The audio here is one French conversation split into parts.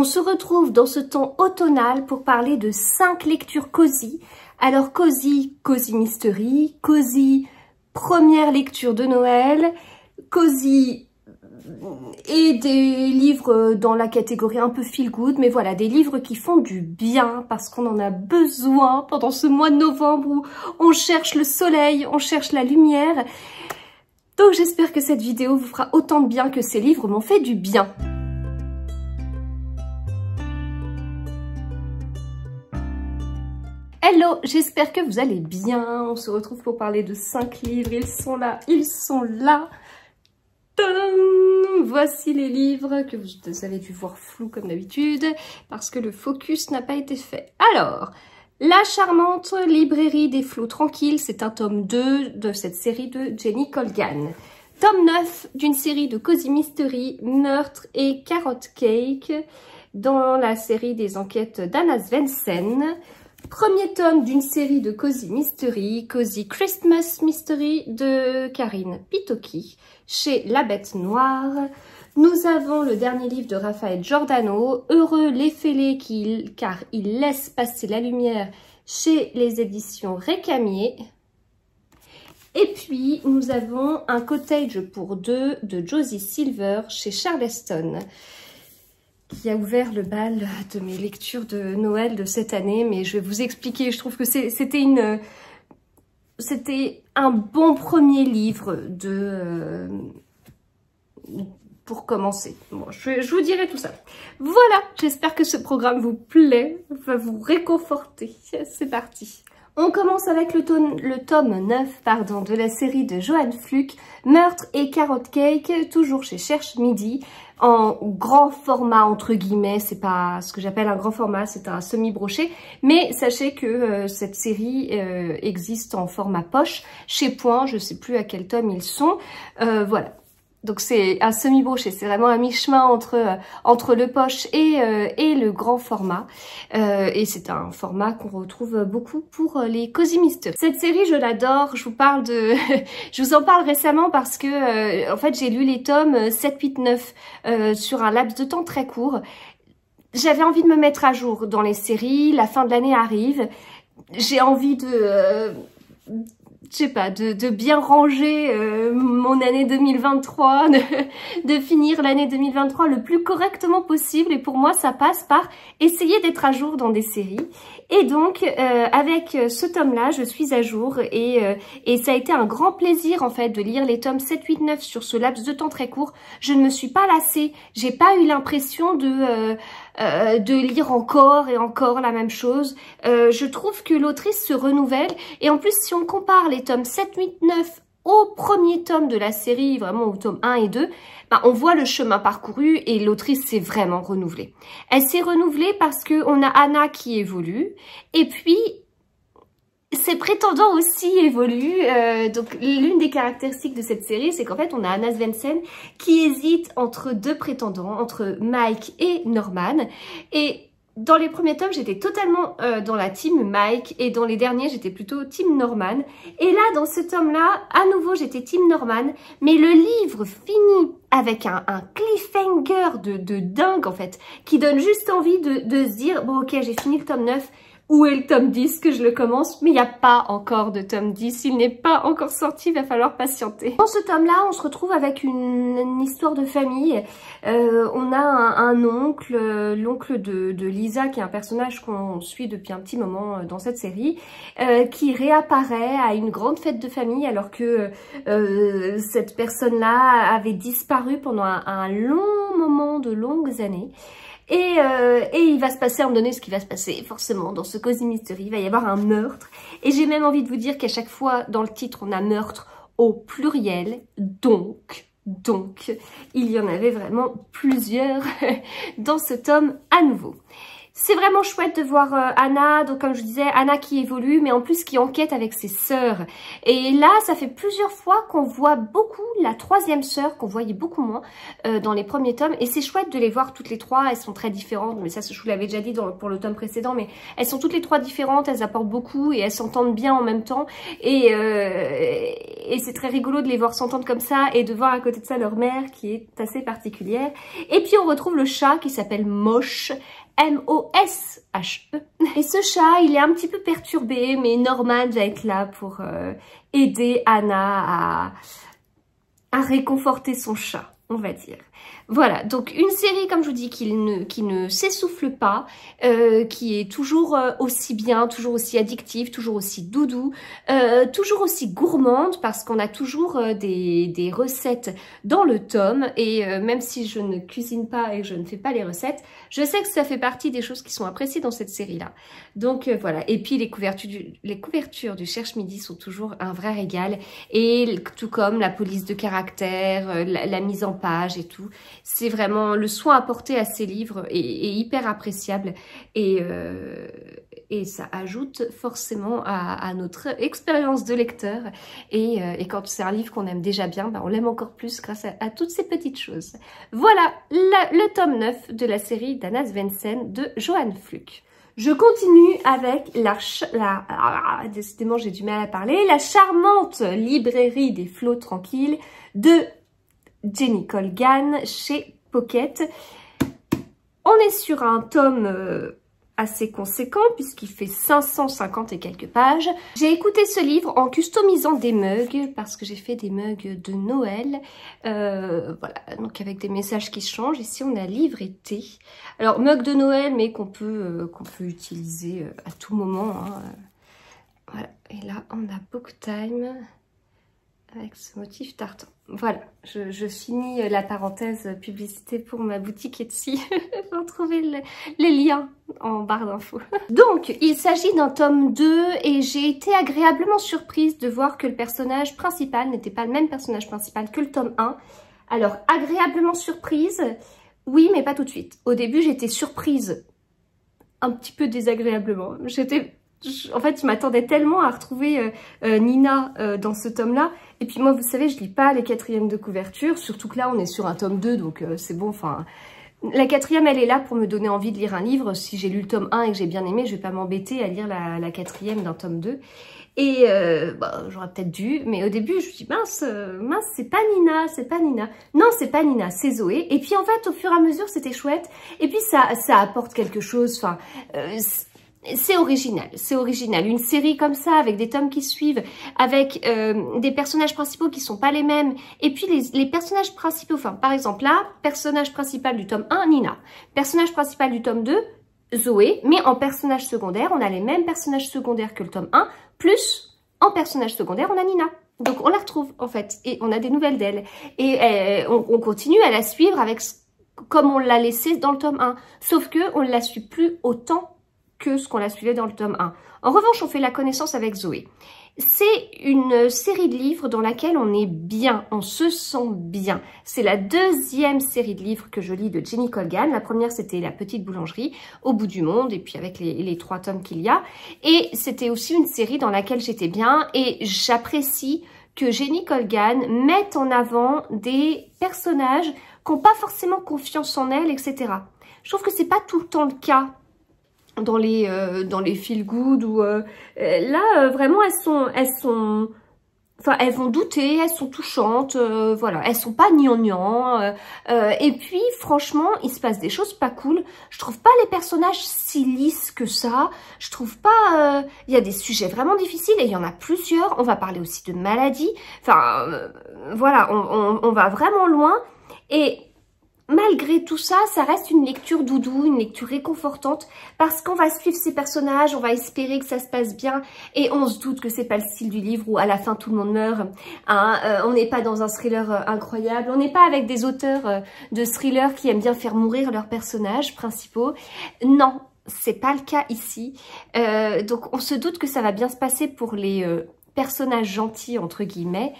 On se retrouve dans ce temps automnal pour parler de 5 lectures cosy. Alors cosy, Cosy Mystery, cosy première lecture de Noël, cosy et des livres dans la catégorie un peu feel good, mais voilà, des livres qui font du bien parce qu'on en a besoin pendant ce mois de novembre où on cherche le soleil, on cherche la lumière. Donc j'espère que cette vidéo vous fera autant de bien que ces livres m'ont fait du bien. Hello, j'espère que vous allez bien. On se retrouve pour parler de 5 livres. Ils sont là, ils sont là. Tadam ! Voici les livres que vous avez dû voir flou comme d'habitude parce que le focus n'a pas été fait. Alors... La Charmante librairie des flots tranquilles, c'est un tome 2 de cette série de Jenny Colgan. Tome 9 d'une série de Cosy Mystery, Meurtres et Carrot Cake, dans la série des enquêtes d'Hannah Swensen. Premier tome d'une série de Cosy Mystery, Cosy Christmas Mystery de Carine Pitocchi, chez La Bête Noire. Nous avons le dernier livre de Raphaëlle Giordano, Heureux les fêlés car ils laissent passer la lumière, chez les éditions Récamier. Et puis nous avons Un Cottage pour deux de Josie Silver chez Charleston, qui a ouvert le bal de mes lectures de Noël de cette année, mais je vais vous expliquer. Je trouve que c'était un bon premier livre pour commencer. Bon, je vous dirai tout ça. Voilà, j'espère que ce programme vous plaît, va vous réconforter. C'est parti. On commence avec le tome 9 de la série de Joanne Fluke, Meurtres et Carrot Cake, toujours chez Cherche Midi, en grand format entre guillemets. C'est pas ce que j'appelle un grand format, c'est un semi-broché, mais sachez que cette série existe en format poche, chez Point, je sais plus à quel tome ils sont, voilà. Donc c'est un semi-broché, c'est vraiment à mi-chemin entre le poche et le grand format. Et c'est un format qu'on retrouve beaucoup pour les Cosy Mystery. Cette série, je l'adore, je vous en parle récemment parce que en fait j'ai lu les tomes 7, 8, 9 sur un laps de temps très court. J'avais envie de me mettre à jour dans les séries, la fin de l'année arrive, j'ai envie de... je sais pas, de bien ranger mon année 2023, de finir l'année 2023 le plus correctement possible. Et pour moi, ça passe par essayer d'être à jour dans des séries. Et donc, avec ce tome-là, je suis à jour. Et ça a été un grand plaisir, en fait, de lire les tomes 7, 8, 9 sur ce laps de temps très court. Je ne me suis pas lassée. J'ai pas eu l'impression de lire encore et encore la même chose. Je trouve que l'autrice se renouvelle. Et en plus, si on compare les tomes 7, 8, 9 au premier tome de la série, vraiment au tome 1 et 2, bah, on voit le chemin parcouru et l'autrice s'est vraiment renouvelée. Elle s'est renouvelée parce qu'on a Hannah qui évolue et puis ses prétendants aussi évoluent. Donc l'une des caractéristiques de cette série, c'est qu'en fait on a Hannah Swensen qui hésite entre deux prétendants, entre Mike et Norman. Et dans les premiers tomes, j'étais totalement dans la team Mike et dans les derniers, j'étais plutôt team Norman. Et là, dans ce tome-là, à nouveau, j'étais team Norman. Mais le livre finit avec un cliffhanger de dingue, en fait, qui donne juste envie de se dire « Bon, ok, j'ai fini le tome 9. » Où est le tome 10 que je le commence? Mais il n'y a pas encore de tome 10, il n'est pas encore sorti, il va falloir patienter. Dans ce tome-là, on se retrouve avec une histoire de famille. On a un oncle, l'oncle de Lisa, qui est un personnage qu'on suit depuis un petit moment dans cette série, qui réapparaît à une grande fête de famille alors que cette personne-là avait disparu pendant un long moment, de longues années. Et il va se passer, à un moment donné, ce qui va se passer, forcément, dans ce Cosy Mystery, il va y avoir un meurtre. Et j'ai même envie de vous dire qu'à chaque fois, dans le titre, on a meurtre au pluriel. Donc, il y en avait vraiment plusieurs dans ce tome à nouveau. C'est vraiment chouette de voir Hannah, donc comme je disais, Hannah qui évolue, mais en plus qui enquête avec ses sœurs. Et là, ça fait plusieurs fois qu'on voit beaucoup la troisième sœur, qu'on voyait beaucoup moins dans les premiers tomes. Et c'est chouette de les voir toutes les trois, elles sont très différentes, mais ça, je vous l'avais déjà dit pour le tome précédent, mais elles sont toutes les trois différentes, elles apportent beaucoup et elles s'entendent bien en même temps. Et c'est très rigolo de les voir s'entendre comme ça et de voir à côté de ça leur mère qui est assez particulière. Et puis on retrouve le chat qui s'appelle Moshe, M-O-S-H-E. Et ce chat, il est un petit peu perturbé, mais Norman va être là pour aider Hannah à réconforter son chat, on va dire. Voilà, donc une série, comme je vous dis, qui ne s'essouffle pas, qui est toujours aussi bien, toujours aussi addictive, toujours aussi doudou, toujours aussi gourmande, parce qu'on a toujours des recettes dans le tome, et même si je ne cuisine pas et que je ne fais pas les recettes, je sais que ça fait partie des choses qui sont appréciées dans cette série-là. Donc voilà, et puis les couvertures du Cherche Midi sont toujours un vrai régal, et tout comme la police de caractère, la mise en page et tout. C'est vraiment le soin apporté à ces livres est hyper appréciable et ça ajoute forcément à notre expérience de lecteur. Et quand c'est un livre qu'on aime déjà bien, ben on l'aime encore plus grâce à toutes ces petites choses. Voilà le tome 9 de la série d'Hannah Swensen de Joanne Fluke. Je continue avec décidément j'ai du mal à parler, la charmante librairie des flots tranquilles de Jenny Colgan chez Pocket. On est sur un tome assez conséquent puisqu'il fait 550 et quelques pages. J'ai écouté ce livre en customisant des mugs parce que j'ai fait des mugs de Noël. Voilà, donc avec des messages qui changent. Ici, on a livre et thé. Alors, mug de Noël, mais qu'on peut utiliser à tout moment. Hein. Voilà, et là, on a Book Time avec ce motif tartan. Voilà, je finis la parenthèse publicité pour ma boutique Etsy. Vous retrouvez les liens en barre d'infos. Donc, il s'agit d'un tome 2 et j'ai été agréablement surprise de voir que le personnage principal n'était pas le même personnage principal que le tome 1. Alors, agréablement surprise, oui, mais pas tout de suite. Au début, j'étais surprise, un petit peu désagréablement. En fait, je m'attendais tellement à retrouver Nina dans ce tome-là. Et puis moi, vous savez, je lis pas les quatrièmes de couverture, surtout que là, on est sur un tome 2, donc c'est bon, enfin... La quatrième, elle est là pour me donner envie de lire un livre. Si j'ai lu le tome 1 et que j'ai bien aimé, je vais pas m'embêter à lire la quatrième d'un tome 2. Et bah, j'aurais peut-être dû, mais au début, je me dis, mince, c'est pas Nina, c'est pas Nina. Non, c'est pas Nina, c'est Zoé. Et puis en fait, au fur et à mesure, c'était chouette. Et puis ça apporte quelque chose, enfin... c'est original, c'est original. Une série comme ça, avec des tomes qui suivent, avec des personnages principaux qui sont pas les mêmes. Et puis les personnages principaux, enfin par exemple là, personnage principal du tome 1, Nina. Personnage principal du tome 2, Zoé. Mais en personnage secondaire, on a les mêmes personnages secondaires que le tome 1, plus en personnage secondaire, on a Nina. Donc on la retrouve en fait, et on a des nouvelles d'elle. Et on continue à la suivre avec comme on l'a laissée dans le tome 1. Sauf que on ne la suit plus autant que ce qu'on la suivait dans le tome 1. En revanche, on fait la connaissance avec Zoé. C'est une série de livres dans laquelle on est bien, on se sent bien. C'est la deuxième série de livres que je lis de Jenny Colgan. La première, c'était La Petite Boulangerie, Au bout du monde, et puis avec les trois tomes qu'il y a. Et c'était aussi une série dans laquelle j'étais bien, et j'apprécie que Jenny Colgan mette en avant des personnages qui n'ont pas forcément confiance en elle, etc. Je trouve que c'est pas tout le temps le cas dans les feel good ou là vraiment elles sont enfin elles vont douter, elles sont touchantes, voilà, elles sont pas gnangnans, et puis franchement il se passe des choses pas cool. Je trouve pas les personnages si lisses que ça, je trouve pas, il y a des sujets vraiment difficiles et il y en a plusieurs. On va parler aussi de maladies, enfin voilà, on va vraiment loin. Et malgré tout ça, ça reste une lecture doudou, une lecture réconfortante, parce qu'on va suivre ces personnages, on va espérer que ça se passe bien, et on se doute que c'est pas le style du livre où à la fin tout le monde meurt. Hein, on n'est pas dans un thriller incroyable, on n'est pas avec des auteurs de thrillers qui aiment bien faire mourir leurs personnages principaux. Non, c'est pas le cas ici. Donc on se doute que ça va bien se passer pour les personnages gentils entre guillemets,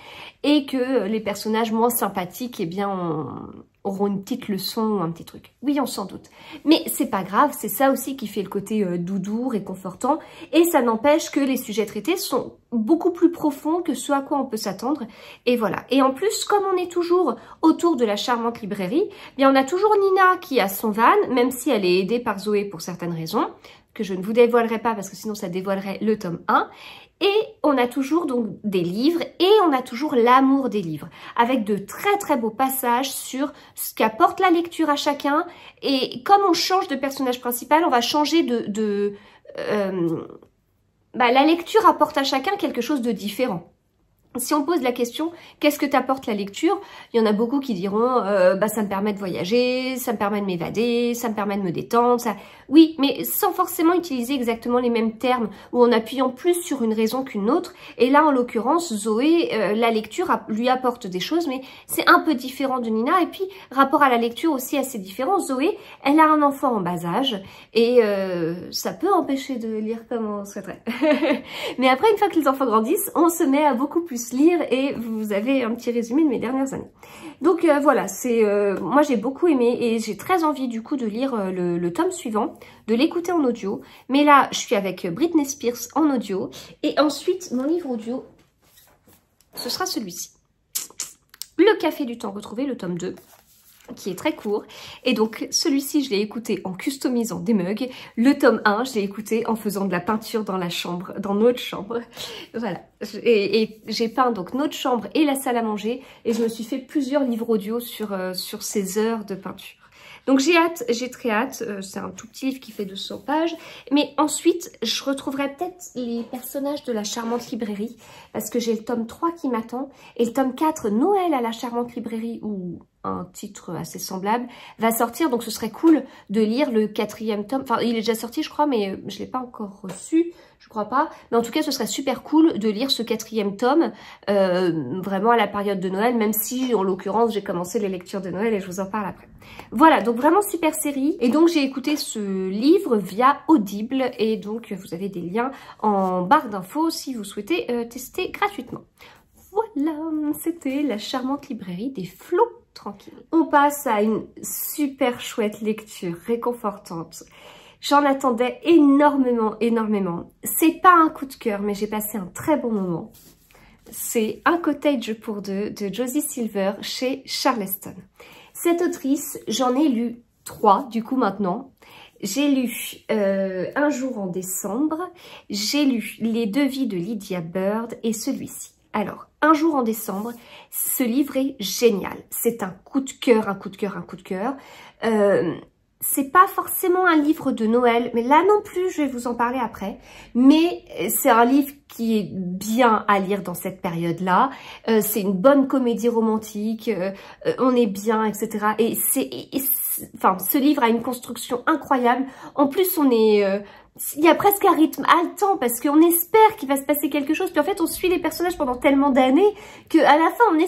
et que les personnages moins sympathiques, eh bien, auront une petite leçon ou un petit truc. Oui, on s'en doute. Mais c'est pas grave, c'est ça aussi qui fait le côté doudou, réconfortant. Et ça n'empêche que les sujets traités sont beaucoup plus profonds que ce à quoi on peut s'attendre. Et voilà. Et en plus, comme on est toujours autour de la charmante librairie, bien on a toujours Nina qui a son van, même si elle est aidée par Zoé pour certaines raisons, que je ne vous dévoilerai pas parce que sinon ça dévoilerait le tome 1. Et on a toujours donc des livres et on a toujours l'amour des livres avec de très très beaux passages sur ce qu'apporte la lecture à chacun. Et comme on change de personnage principal, on va changer la lecture apporte à chacun quelque chose de différent. Si on pose la question, qu'est-ce que t'apporte la lecture? Il y en a beaucoup qui diront, ça me permet de voyager, ça me permet de m'évader, ça me permet de me détendre. Ça... Oui, mais sans forcément utiliser exactement les mêmes termes ou en appuyant plus sur une raison qu'une autre. Et là, en l'occurrence, Zoé, la lecture lui apporte des choses, mais c'est un peu différent de Nina. Et puis, rapport à la lecture aussi assez différent. Zoé, elle a un enfant en bas âge et ça peut empêcher de lire comme on souhaiterait. Mais après, une fois que les enfants grandissent, on se met à beaucoup plus lire et vous avez un petit résumé de mes dernières années. Donc voilà, c'est moi j'ai beaucoup aimé et j'ai très envie du coup de lire le tome suivant, de l'écouter en audio. Mais là, je suis avec Britney Spears en audio et ensuite mon livre audio, ce sera celui-ci. Le Café du temps retrouvé, le tome 2. Qui est très court. Et donc, celui-ci, je l'ai écouté en customisant des mugs. Le tome 1, je l'ai écouté en faisant de la peinture dans la chambre, dans notre chambre. Voilà. Et j'ai peint donc notre chambre et la salle à manger. Et je me suis fait plusieurs livres audio sur ces heures de peinture. Donc, j'ai hâte, j'ai très hâte. C'est un tout petit livre qui fait 200 pages. Mais ensuite, je retrouverai peut-être les personnages de la charmante librairie. Parce que j'ai le tome 3 qui m'attend. Et le tome 4, Noël à la charmante librairie, où un titre assez semblable, va sortir. Donc ce serait cool de lire le 4e tome. Enfin, il est déjà sorti, je crois, mais je ne l'ai pas encore reçu, je crois pas. Mais en tout cas, ce serait super cool de lire ce 4e tome, vraiment à la période de Noël, même si, en l'occurrence, j'ai commencé les lectures de Noël et je vous en parle après. Voilà, donc vraiment super série. Et donc, j'ai écouté ce livre via Audible. Et donc, vous avez des liens en barre d'infos si vous souhaitez tester gratuitement. Voilà, c'était la charmante librairie des flots tranquilles. On passe à une super chouette lecture, réconfortante. J'en attendais énormément, énormément. C'est pas un coup de cœur, mais j'ai passé un très bon moment. C'est Un Cottage pour deux de Josie Silver chez Charleston. Cette autrice, j'en ai lu 3 du coup maintenant. J'ai lu Un jour en décembre, j'ai lu Les deux vies de Lydia Bird et celui-ci. Alors, Un jour en décembre, ce livre est génial. C'est un coup de cœur, un coup de cœur, un coup de cœur. C'est pas forcément un livre de Noël, mais là non plus, je vais vous en parler après. Mais c'est un livre qui est bien à lire dans cette période-là. C'est une bonne comédie romantique, on est bien, etc. Et enfin, ce livre a une construction incroyable. En plus, on est... il y a presque un rythme haletant parce qu'on espère qu'il va se passer quelque chose. Puis en fait, on suit les personnages pendant tellement d'années qu'à la fin, on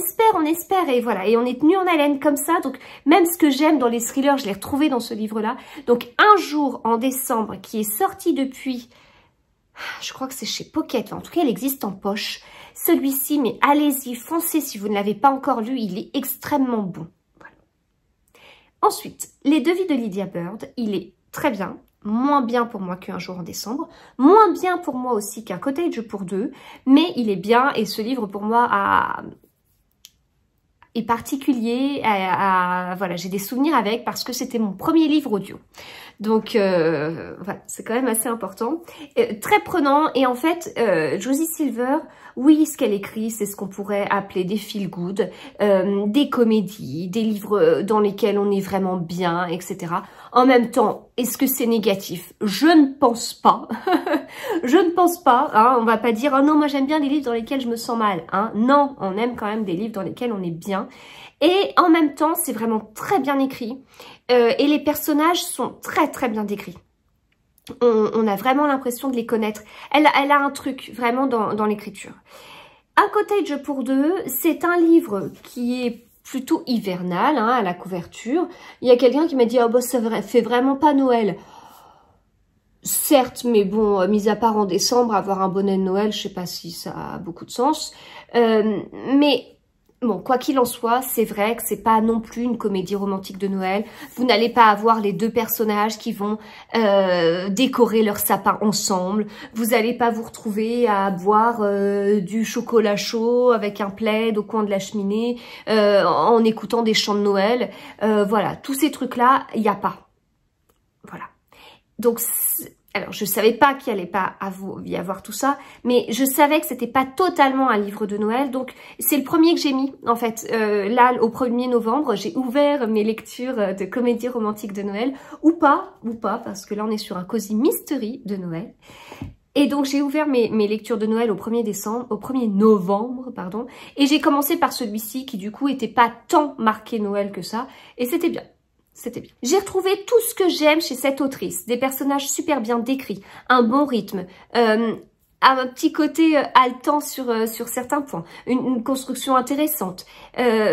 espère et voilà. Et on est tenu en haleine comme ça. Donc, même ce que j'aime dans les thrillers, je l'ai retrouvé dans ce livre-là. Donc, Un jour en décembre, qui est sorti depuis... je crois que c'est chez Pocket. Enfin, en tout cas, il existe en poche. Celui-ci, mais allez-y, foncez si vous ne l'avez pas encore lu. Il est extrêmement bon. Voilà. Ensuite, Les deux vies de Lydia Bird. Il est très bien. Moins bien pour moi qu'Un jour en décembre, moins bien pour moi aussi qu'Un Cottage pour deux, mais il est bien et ce livre pour moi est particulier, voilà, j'ai des souvenirs avec parce que c'était mon premier livre audio. Donc voilà, c'est quand même assez important, très prenant et en fait Josie Silver, oui, ce qu'elle écrit, c'est ce qu'on pourrait appeler des feel-good, des comédies, des livres dans lesquels on est vraiment bien, etc. En même temps, est-ce que c'est négatif? Je ne pense pas. Je ne pense pas. Hein. On va pas dire « Oh non, moi j'aime bien les livres dans lesquels je me sens mal. Hein. » Non, on aime quand même des livres dans lesquels on est bien. Et en même temps, c'est vraiment très bien écrit. Et les personnages sont très très bien décrits. On a vraiment l'impression de les connaître. Elle a un truc vraiment dans l'écriture. Un Cottage pour deux, c'est un livre qui est plutôt hivernal hein, à la couverture. Il y a quelqu'un qui m'a dit « Oh bah ça fait vraiment pas Noël ». Certes, mais bon, mis à part en décembre, avoir un bonnet de Noël, je sais pas si ça a beaucoup de sens. Mais Bon, quoi qu'il en soit, c'est vrai que c'est pas non plus une comédie romantique de Noël. Vous n'allez pas avoir les deux personnages qui vont décorer leur sapin ensemble. Vous n'allez pas vous retrouver à boire du chocolat chaud avec un plaid au coin de la cheminée en écoutant des chants de Noël. Voilà, tous ces trucs-là, il n'y a pas. Voilà. Donc, alors je savais pas qu'il allait pas y avoir tout ça, mais je savais que c'était pas totalement un livre de Noël, donc c'est le premier que j'ai mis en fait. Là, au 1er novembre, j'ai ouvert mes lectures de comédies romantiques de Noël, ou pas, parce que là on est sur un Cosy Mystery de Noël. Et donc j'ai ouvert mes lectures de Noël au 1er novembre, pardon, et j'ai commencé par celui-ci qui du coup était pas tant marqué Noël que ça, et c'était bien. C'était bien. J'ai retrouvé tout ce que j'aime chez cette autrice. Des personnages super bien décrits, un bon rythme, un petit côté haletant sur certains points, une construction intéressante.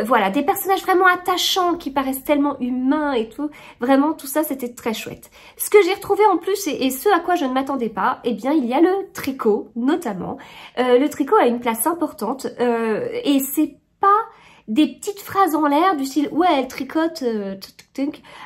Voilà, des personnages vraiment attachants qui paraissent tellement humains et tout. Vraiment, tout ça, c'était très chouette. Ce que j'ai retrouvé en plus, et ce à quoi je ne m'attendais pas, eh bien, il y a le tricot, notamment. Le tricot a une place importante et c'est pas des petites phrases en l'air du style « ouais, elle tricote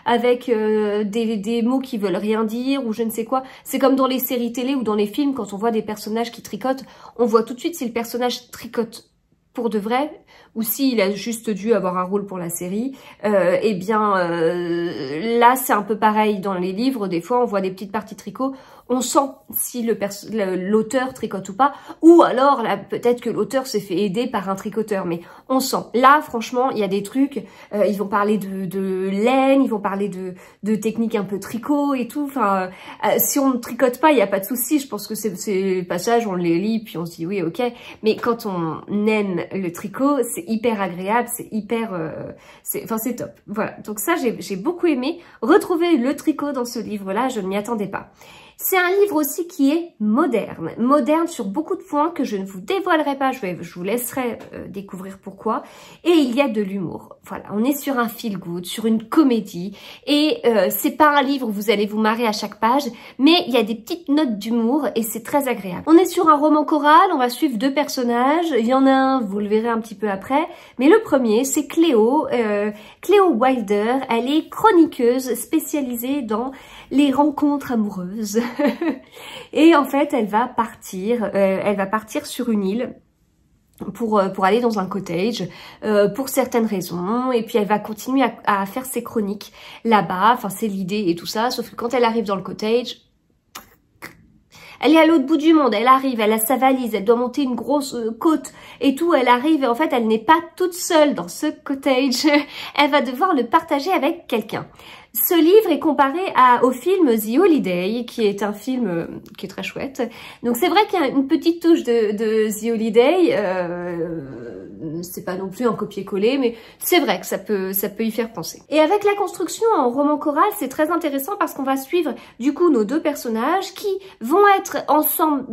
avec des mots qui veulent rien dire » ou je ne sais quoi. C'est comme dans les séries télé ou dans les films, quand on voit des personnages qui tricotent, on voit tout de suite si le personnage tricote pour de vrai ou s'il a juste dû avoir un rôle pour la série. Eh bien, là, c'est un peu pareil dans les livres. Des fois, on voit des petites parties tricot. On sent si l'auteur tricote ou pas, ou alors peut-être que l'auteur s'est fait aider par un tricoteur, mais on sent. Là, franchement, il y a des trucs, ils vont parler de laine, ils vont parler de techniques un peu tricot et tout. Enfin, si on ne tricote pas, il n'y a pas de souci. Je pense que ces passages, on les lit, puis on se dit oui, ok. Mais quand on aime le tricot, c'est hyper agréable, c'est hyper... Enfin, c'est top. Voilà, donc ça, j'ai beaucoup aimé. Retrouver le tricot dans ce livre-là, je ne m'y attendais pas. C'est un livre aussi qui est moderne. Moderne sur beaucoup de points que je ne vous dévoilerai pas. Je vous laisserai découvrir pourquoi. Et il y a de l'humour. Voilà, on est sur un feel-good, sur une comédie. Et c'est pas un livre où vous allez vous marrer à chaque page, mais il y a des petites notes d'humour et c'est très agréable. On est sur un roman choral, on va suivre deux personnages. Il y en a un, vous le verrez un petit peu après. Mais le premier, c'est Cléo. Cléo Wilder, elle est chroniqueuse spécialisée dans les rencontres amoureuses. Et en fait, elle va partir sur une île pour aller dans un cottage pour certaines raisons, et puis elle va continuer à faire ses chroniques là-bas, enfin c'est l'idée et tout ça, sauf que quand elle arrive dans le cottage, elle est à l'autre bout du monde, elle arrive, elle a sa valise, elle doit monter une grosse côte et tout, elle arrive et en fait elle n'est pas toute seule dans ce cottage, elle va devoir le partager avec quelqu'un. Ce livre est comparé au film The Holiday, qui est un film qui est très chouette. Donc c'est vrai qu'il y a une petite touche de The Holiday, c'est pas non plus un copier-coller, mais c'est vrai que ça peut y faire penser. Et avec la construction en roman choral, c'est très intéressant parce qu'on va suivre du coup nos deux personnages qui vont être ensemble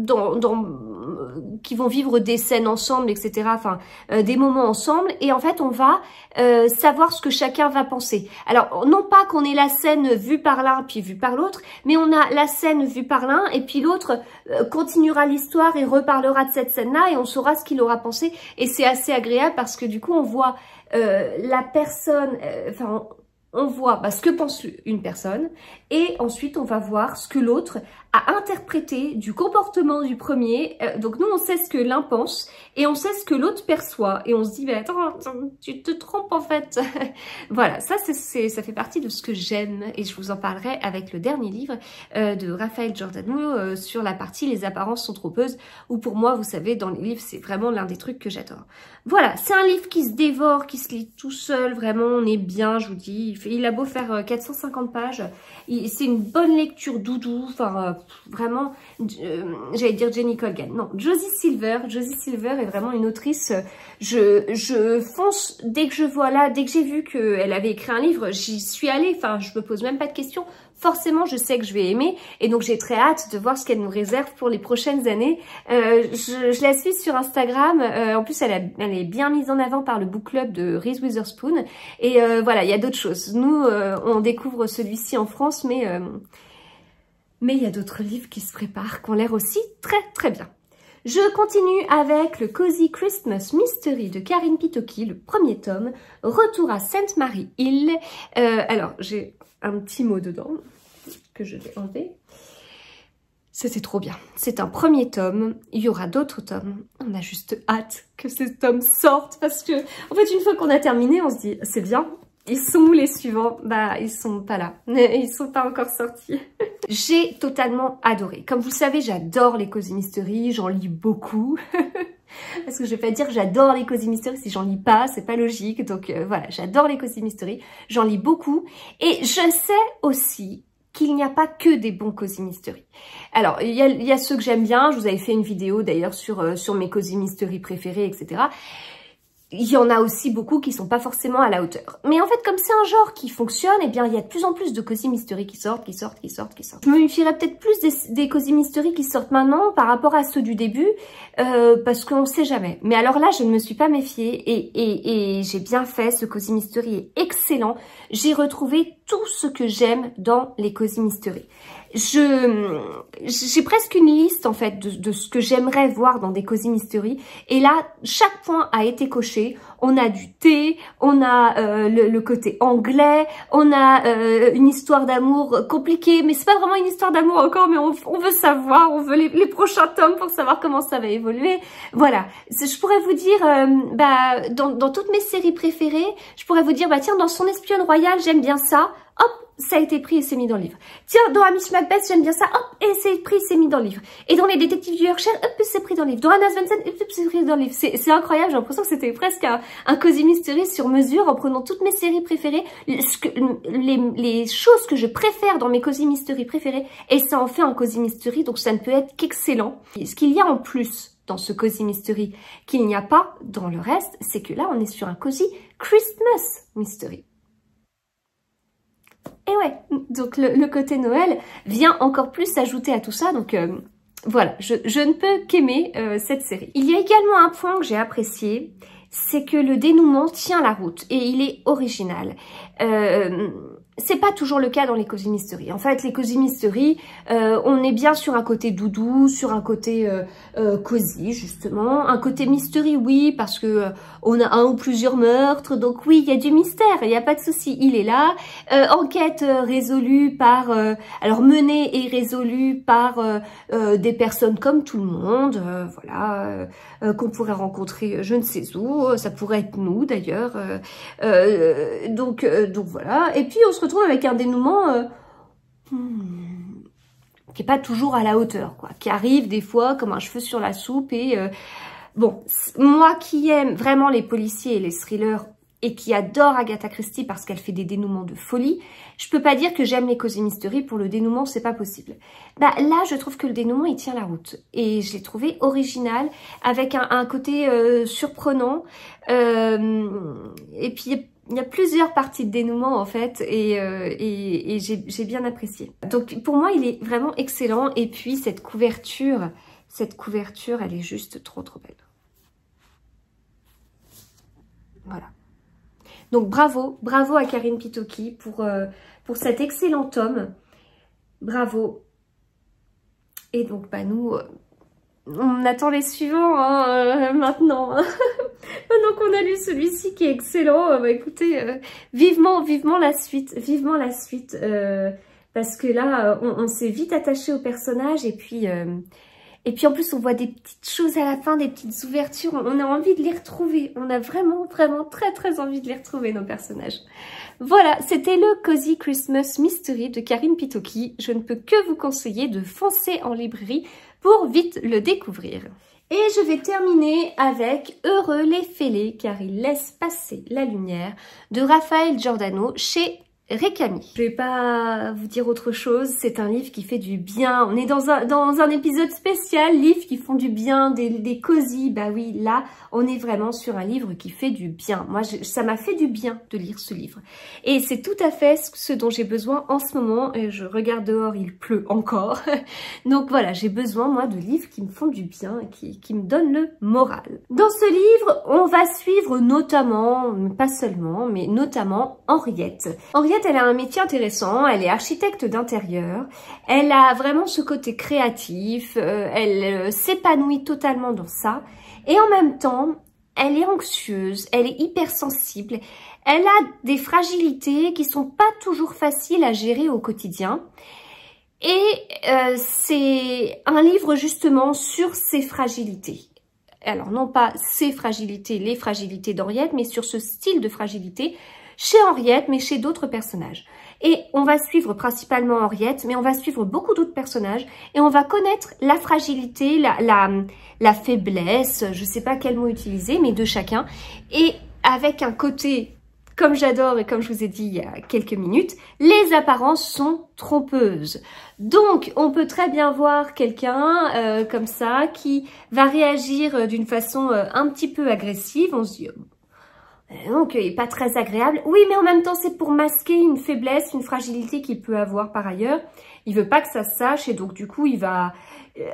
qui vont vivre des scènes ensemble, etc. Enfin, des moments ensemble. Et en fait, on va savoir ce que chacun va penser. Alors, non pas qu'on ait la scène vue par l'un puis vue par l'autre, mais on a la scène vue par l'un et puis l'autre continuera l'histoire et reparlera de cette scène-là et on saura ce qu'il aura pensé. Et c'est assez agréable parce que du coup, on voit la personne... Enfin, on voit ce que pense une personne et ensuite on va voir ce que l'autre a interprété du comportement du premier. Donc nous on sait ce que l'un pense et on sait ce que l'autre perçoit et on se dit mais attends, tu te trompes en fait. Voilà, ça fait partie de ce que j'aime et je vous en parlerai avec le dernier livre de Raphaëlle Giordano sur la partie les apparences sont trompeuses où pour moi vous savez dans les livres c'est vraiment l'un des trucs que j'adore. Voilà, c'est un livre qui se dévore, qui se lit tout seul, vraiment on est bien, je vous dis. Il a beau faire 450 pages, c'est une bonne lecture doudou, enfin vraiment, j'allais dire Jenny Colgan, non, Josie Silver. Josie Silver est vraiment une autrice, je fonce dès que je vois là, dès que j'ai vu qu'elle avait écrit un livre, j'y suis allée, enfin je me pose même pas de questions, forcément je sais que je vais aimer et donc j'ai très hâte de voir ce qu'elle nous réserve pour les prochaines années. Je la suis sur Instagram, en plus elle est bien mise en avant par le book club de Reese Witherspoon et voilà, il y a d'autres choses. Nous, on découvre celui-ci en France, mais il y a d'autres livres qui se préparent, qui ont l'air aussi très très bien. Je continue avec le Cosy Christmas Mystery de Carine Pitocchi, le premier tome, Retour à Sainte-Marie-Île. Alors, j'ai un petit mot dedans que je vais enlever. C'était trop bien. C'est un premier tome. Il y aura d'autres tomes. On a juste hâte que ces tomes sortent parce que, en fait, une fois qu'on a terminé, on se dit, c'est bien. Ils sont où les suivants? Bah, ils sont pas là. Ils sont pas encore sortis. J'ai totalement adoré. Comme vous le savez, j'adore les Cosy Mystery. J'en lis beaucoup. Parce que je vais pas dire j'adore les Cosy Mystery si j'en lis pas, c'est pas logique. Donc voilà, j'adore les Cosy Mystery. J'en lis beaucoup. Et je sais aussi qu'il n'y a pas que des bons Cosy Mystery. Alors, il y a ceux que j'aime bien. Je vous avais fait une vidéo d'ailleurs sur mes Cosy Mystery préférés, etc. Il y en a aussi beaucoup qui sont pas forcément à la hauteur. Mais en fait, comme c'est un genre qui fonctionne, eh bien, il y a de plus en plus de Cosy Mystery qui sortent. Je me méfierais peut-être plus des Cosy Mystery qui sortent maintenant par rapport à ceux du début, parce qu'on ne sait jamais. Mais alors là, je ne me suis pas méfiée et j'ai bien fait. Ce Cosy Mystery est excellent. J'ai retrouvé tout ce que j'aime dans les Cosy Mystery. J'ai presque une liste en fait de ce que j'aimerais voir dans des Cosy Mystery. Et là, chaque point a été coché. On a du thé, on a le côté anglais, on a une histoire d'amour compliquée. Mais c'est pas vraiment une histoire d'amour encore, mais on veut savoir, on veut les prochains tomes pour savoir comment ça va évoluer. Voilà, je pourrais vous dire, bah, dans toutes mes séries préférées, je pourrais vous dire, bah tiens, dans Son Espionne Royal, j'aime bien ça. Hop, ça a été pris et c'est mis dans le livre. Tiens, dans Amish Macbeth, j'aime bien ça. Hop, et c'est pris, c'est mis dans le livre. Et dans Les Détectives du Yorkshire, hop, c'est pris dans le livre. Dans Hannah Swensen, hop, c'est pris dans le livre. C'est incroyable, j'ai l'impression que c'était presque un Cosy Mystery sur mesure en prenant toutes mes séries préférées, les choses que je préfère dans mes Cosy Mystery préférées, et ça en fait un Cosy Mystery, donc ça ne peut être qu'excellent. Ce qu'il y a en plus dans ce Cosy Mystery qu'il n'y a pas dans le reste, c'est que là, on est sur un Cosy Christmas Mystery. Et ouais, donc le côté Noël vient encore plus s'ajouter à tout ça, donc voilà, je ne peux qu'aimer cette série. Il y a également un point que j'ai apprécié, c'est que le dénouement tient la route et il est original. C'est pas toujours le cas dans les Cosy Mystery. En fait, les Cosy Mystery, on est bien sur un côté doudou, sur un côté cosy, justement. Un côté mystery, oui, parce que on a un ou plusieurs meurtres. Donc oui, il y a du mystère, il n'y a pas de souci, il est là. Enquête résolue par... alors, menée et résolue par des personnes comme tout le monde, voilà, qu'on pourrait rencontrer je ne sais où. Ça pourrait être nous, d'ailleurs. Donc voilà. Et puis, on se retrouve avec un dénouement qui n'est pas toujours à la hauteur, quoi, qui arrive des fois comme un cheveu sur la soupe. Et bon, moi qui aime vraiment les policiers et les thrillers et qui adore Agatha Christie parce qu'elle fait des dénouements de folie, je peux pas dire que j'aime les Cosy Mystery pour le dénouement, c'est pas possible. Bah là, je trouve que le dénouement, il tient la route. Et je l'ai trouvé original, avec un côté surprenant. Et puis, il y a plusieurs parties de dénouement en fait et j'ai bien apprécié. Donc pour moi il est vraiment excellent et puis cette couverture elle est juste trop belle. Voilà. Donc bravo à Carine Pitocchi pour cet excellent tome. Bravo. Et donc bah nous... on attend les suivants hein, maintenant. Maintenant qu'on a lu celui-ci qui est excellent, bah écoutez, vivement la suite, parce que là, on s'est vite attaché au personnage et puis en plus on voit des petites choses à la fin, des petites ouvertures. On a envie de les retrouver. On a vraiment très envie de les retrouver nos personnages. Voilà, c'était le Cosy Christmas Mystery de Carine Pitocchi. Je ne peux que vous conseiller de foncer en librairie pour vite le découvrir. Et je vais terminer avec Heureux les fêlés car ils laissent passer la lumière de Raphaëlle Giordano chez Récamier. Je vais pas vous dire autre chose, c'est un livre qui fait du bien. On est dans un épisode spécial, livres qui font du bien, des cosy. Bah oui, là, on est vraiment sur un livre qui fait du bien. Moi, ça m'a fait du bien de lire ce livre. Et c'est tout à fait ce dont j'ai besoin en ce moment. Je regarde dehors, il pleut encore. Donc voilà, j'ai besoin, moi, de livres qui me font du bien, qui me donnent le moral. Dans ce livre, on va suivre notamment, pas seulement, mais notamment Henriette. Henriette Pocket, elle a un métier intéressant, elle est architecte d'intérieur, elle a vraiment ce côté créatif, elle s'épanouit totalement dans ça, et en même temps, elle est anxieuse, elle est hypersensible, elle a des fragilités qui sont pas toujours faciles à gérer au quotidien. Et c'est un livre justement sur ces fragilités. Alors non pas ces fragilités, les fragilités d'Henriette, mais sur ce style de fragilité chez Henriette, mais chez d'autres personnages. Et on va suivre principalement Henriette, mais on va suivre beaucoup d'autres personnages et on va connaître la fragilité, la faiblesse, je sais pas quel mot utiliser, mais de chacun. Et avec un côté, comme j'adore et comme je vous ai dit il y a quelques minutes, les apparences sont trompeuses. Donc, on peut très bien voir quelqu'un comme ça qui va réagir d'une façon un petit peu agressive. On se dit, donc, il n'est pas très agréable. Oui, mais en même temps, c'est pour masquer une faiblesse, une fragilité qu'il peut avoir par ailleurs. Il veut pas que ça se sache et donc, du coup, il va...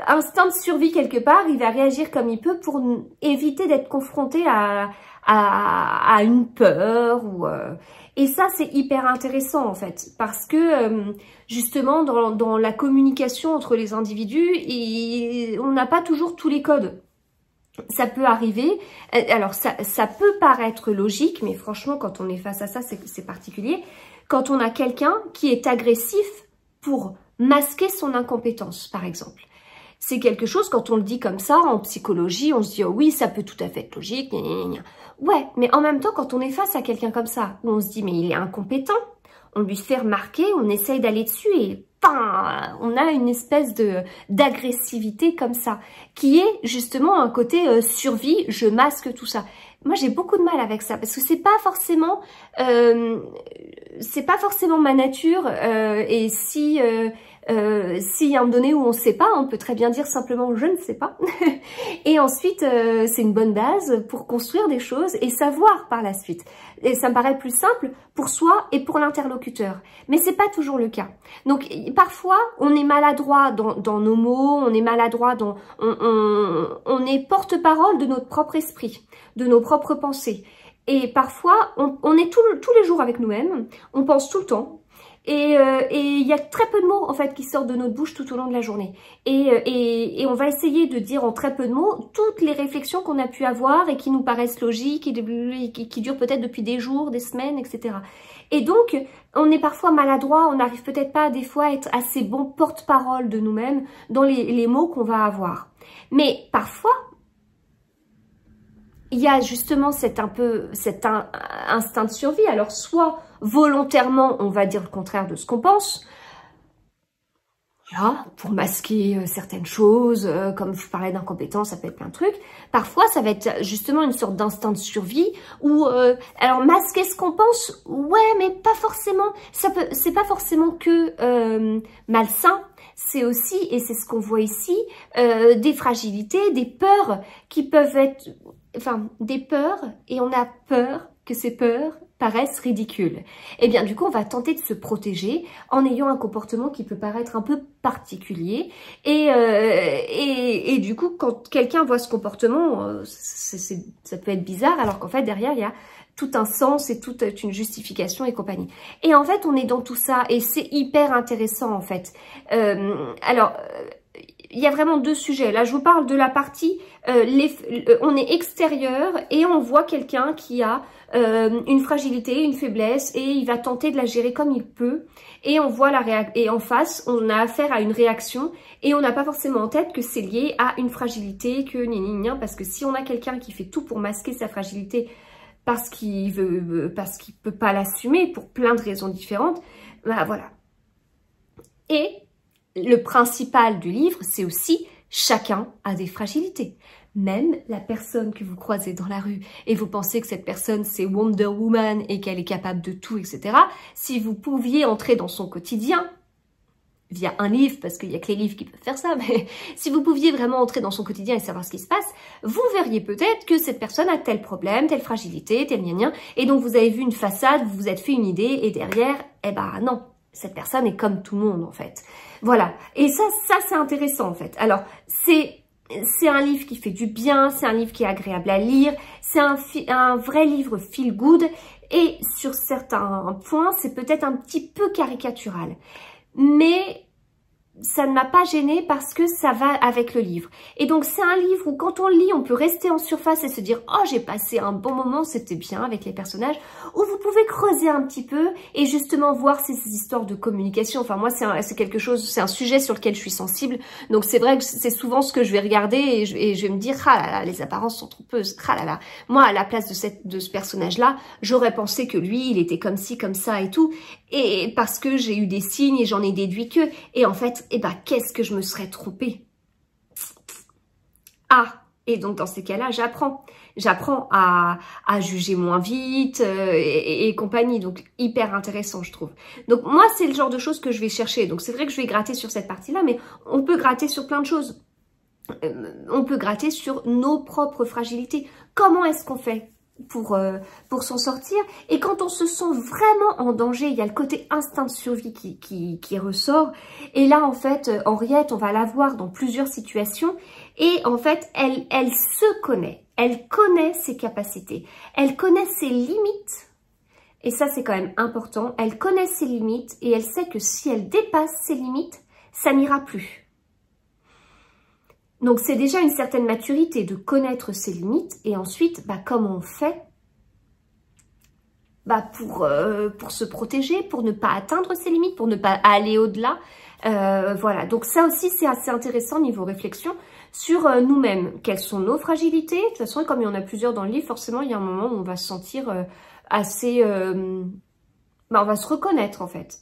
Instinct de survie quelque part, il va réagir comme il peut pour éviter d'être confronté à une peur ou et ça c'est hyper intéressant en fait parce que justement dans la communication entre les individus on n'a pas toujours tous les codes. Ça peut arriver, alors ça peut paraître logique mais franchement quand on est face à ça c'est particulier. Quand on a quelqu'un qui est agressif pour masquer son incompétence par exemple. C'est quelque chose, quand on le dit comme ça, en psychologie, on se dit « oh oui, ça peut tout à fait être logique, gna gna gna ». Ouais, mais en même temps, quand on est face à quelqu'un comme ça, où on se dit « mais il est incompétent », on lui fait remarquer, on essaye d'aller dessus et pam, on a une espèce d'agressivité comme ça, qui est justement un côté survie, je masque tout ça. Moi, j'ai beaucoup de mal avec ça, parce que c'est pas forcément ma nature, et si... s'il y a un donné où on ne sait pas, on peut très bien dire simplement je ne sais pas. Et ensuite, c'est une bonne base pour construire des choses et savoir par la suite. Et ça me paraît plus simple pour soi et pour l'interlocuteur. Mais c'est pas toujours le cas. Donc parfois, on est maladroit dans nos mots, on est maladroit dans, on est porte-parole de notre propre esprit, de nos propres pensées. Et parfois, on est tous les jours avec nous-mêmes, on pense tout le temps. Et il y a très peu de mots en fait qui sortent de notre bouche tout au long de la journée. Et on va essayer de dire en très peu de mots toutes les réflexions qu'on a pu avoir et qui nous paraissent logiques et qui durent peut-être depuis des jours, des semaines, etc. Et donc, on est parfois maladroit, on n'arrive peut-être pas des fois à être assez bon porte-parole de nous-mêmes dans les mots qu'on va avoir. Mais parfois... il y a justement cet instinct de survie. Alors, soit volontairement, on va dire le contraire de ce qu'on pense, là, pour masquer certaines choses, comme je parlais d'incompétence, ça peut être plein de trucs. Parfois, ça va être justement une sorte d'instinct de survie où, alors, masquer ce qu'on pense, ouais, mais pas forcément. C'est pas forcément que malsain. C'est aussi, et c'est ce qu'on voit ici, des fragilités, des peurs qui peuvent être... Enfin, des peurs, et on a peur que ces peurs paraissent ridicules. Et bien, du coup, on va tenter de se protéger en ayant un comportement qui peut paraître un peu particulier. Et du coup, quand quelqu'un voit ce comportement, ça peut être bizarre, alors qu'en fait, derrière, il y a tout un sens et toute une justification et compagnie. Et en fait, on est dans tout ça, et c'est hyper intéressant, en fait. Alors... il y a vraiment deux sujets. Là, je vous parle de la partie, on est extérieur et on voit quelqu'un qui a une fragilité, une faiblesse et il va tenter de la gérer comme il peut. Et on voit et en face, on a affaire à une réaction et on n'a pas forcément en tête que c'est lié à une fragilité, que ni ni ni, parce que si on a quelqu'un qui fait tout pour masquer sa fragilité parce qu'il veut, parce qu'il peut pas l'assumer pour plein de raisons différentes, bah voilà. Et le principal du livre, c'est aussi chacun a des fragilités. Même la personne que vous croisez dans la rue et vous pensez que cette personne c'est Wonder Woman et qu'elle est capable de tout, etc. Si vous pouviez entrer dans son quotidien via un livre, parce qu'il n'y a que les livres qui peuvent faire ça, mais si vous pouviez vraiment entrer dans son quotidien et savoir ce qui se passe, vous verriez peut-être que cette personne a tel problème, telle fragilité, tel gnagnagna, et donc vous avez vu une façade, vous vous êtes fait une idée et derrière, eh ben non. Cette personne est comme tout le monde, en fait. Voilà. Et ça c'est intéressant, en fait. Alors, c'est un livre qui fait du bien, c'est un livre qui est agréable à lire, c'est un vrai livre feel good Et sur certains points, c'est peut-être un petit peu caricatural. Mais ça ne m'a pas gênée parce que ça va avec le livre. Et donc, c'est un livre où quand on lit, on peut rester en surface et se dire « Oh, j'ai passé un bon moment, c'était bien avec les personnages ». Ou vous pouvez creuser un petit peu et justement voir ces histoires de communication. Enfin, moi, c'est un sujet sur lequel je suis sensible. Donc, c'est vrai que c'est souvent ce que je vais regarder et je vais me dire « Ah là là, les apparences sont trompeuses. Ah là là. » Moi, à la place de ce personnage-là, j'aurais pensé que lui, il était comme ci, comme ça et tout. Et parce que j'ai eu des signes et j'en ai déduit que. Et en fait, eh ben, qu'est-ce que je me serais trompée? Ah, et donc dans ces cas-là, j'apprends. J'apprends à juger moins vite et compagnie. Donc, hyper intéressant, je trouve. Donc, moi, c'est le genre de choses que je vais chercher. Donc, c'est vrai que je vais gratter sur cette partie-là, mais on peut gratter sur plein de choses. On peut gratter sur nos propres fragilités. Comment est-ce qu'on fait pour s'en sortir? Et quand on se sent vraiment en danger, il y a le côté instinct de survie qui ressort. Et là, en fait, Henriette, on va la voir dans plusieurs situations. Et en fait, elle se connaît. Elle connaît ses capacités. Elle connaît ses limites. Et ça, c'est quand même important. Elle connaît ses limites et elle sait que si elle dépasse ses limites, ça n'ira plus. Donc, c'est déjà une certaine maturité de connaître ses limites et ensuite, bah, comment on fait pour se protéger, pour ne pas atteindre ses limites, pour ne pas aller au-delà. Voilà, donc ça aussi, c'est assez intéressant niveau réflexion sur nous-mêmes. Quelles sont nos fragilités? De toute façon, comme il y en a plusieurs dans le livre, forcément, il y a un moment où on va se sentir assez... on va se reconnaître, en fait.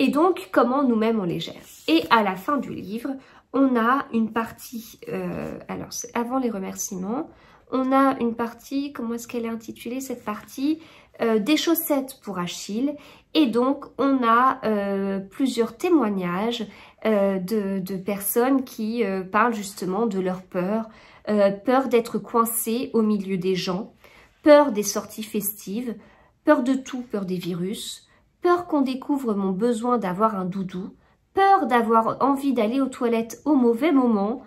Et donc, comment nous-mêmes on les gère? Et à la fin du livre... on a une partie, alors c'est avant les remerciements, on a une partie, comment est-ce qu'elle est intitulée cette partie, des chaussettes pour Achille. Et donc, on a plusieurs témoignages de personnes qui parlent justement de leur peur, peur d'être coincée au milieu des gens, peur des sorties festives, peur de tout, peur des virus, peur qu'on découvre mon besoin d'avoir un doudou, peur d'avoir envie d'aller aux toilettes au mauvais moment,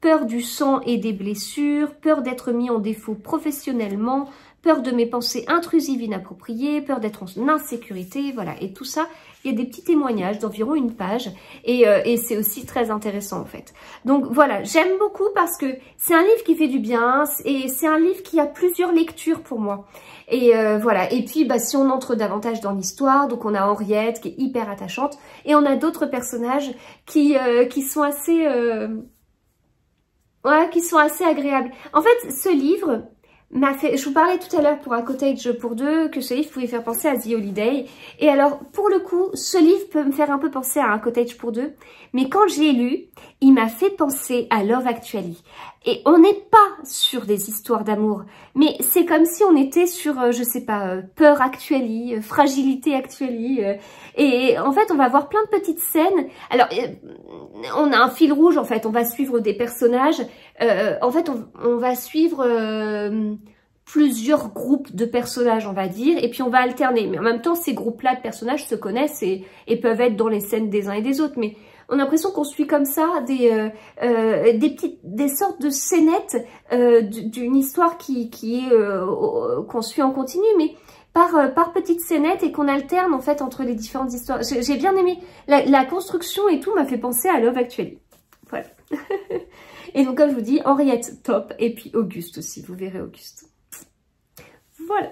peur du sang et des blessures, peur d'être mis en défaut professionnellement, peur de mes pensées intrusives inappropriées, peur d'être en insécurité, voilà. Et tout ça, il y a des petits témoignages d'environ une page et c'est aussi très intéressant en fait. Donc voilà, j'aime beaucoup parce que c'est un livre qui fait du bien et c'est un livre qui a plusieurs lectures pour moi. Et voilà, et puis bah, si on entre davantage dans l'histoire, donc on a Henriette qui est hyper attachante et on a d'autres personnages qui sont assez... ouais, qui sont assez agréables. En fait, ce livre... je vous parlais tout à l'heure pour Un Cottage pour deux que ce livre pouvait faire penser à The Holiday. Et alors, pour le coup, ce livre peut me faire un peu penser à Un Cottage pour deux. Mais quand je l'ai lu, il m'a fait penser à Love Actually. Et on n'est pas sur des histoires d'amour. Mais c'est comme si on était sur, je sais pas, peur Actually, fragilité Actually. Et en fait, on va voir plein de petites scènes. Alors, on a un fil rouge en fait. On va suivre des personnages. En fait, on va suivre... plusieurs groupes de personnages, on va dire, et puis on va alterner. Mais en même temps, ces groupes-là de personnages se connaissent et peuvent être dans les scènes des uns et des autres. Mais on a l'impression qu'on suit comme ça des sortes de scénettes d'une histoire qui est qu'on suit en continu, mais par petites scénettes et qu'on alterne en fait entre les différentes histoires. J'ai bien aimé la construction et tout m'a fait penser à Love Actually. Voilà. Et donc comme je vous dis, Henriette top et puis Auguste aussi. Vous verrez Auguste. Voilà,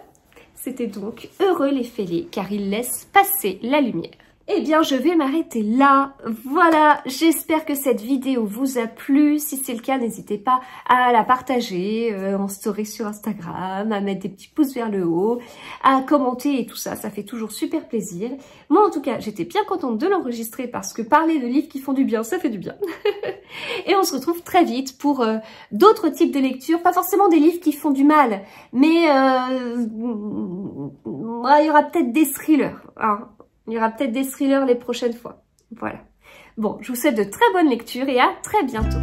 c'était donc Heureux les fêlés car ils laissent passer la lumière. Eh bien, je vais m'arrêter là. Voilà, j'espère que cette vidéo vous a plu. Si c'est le cas, n'hésitez pas à la partager en story sur Instagram, à mettre des petits pouces vers le haut, à commenter et tout ça. Ça fait toujours super plaisir. Moi, en tout cas, j'étais bien contente de l'enregistrer parce que parler de livres qui font du bien, ça fait du bien. Et on se retrouve très vite pour d'autres types de lectures. Pas forcément des livres qui font du mal, mais il y aura peut-être des thrillers, hein. Il y aura peut-être des thrillers les prochaines fois. Voilà. Bon, je vous souhaite de très bonnes lectures et à très bientôt.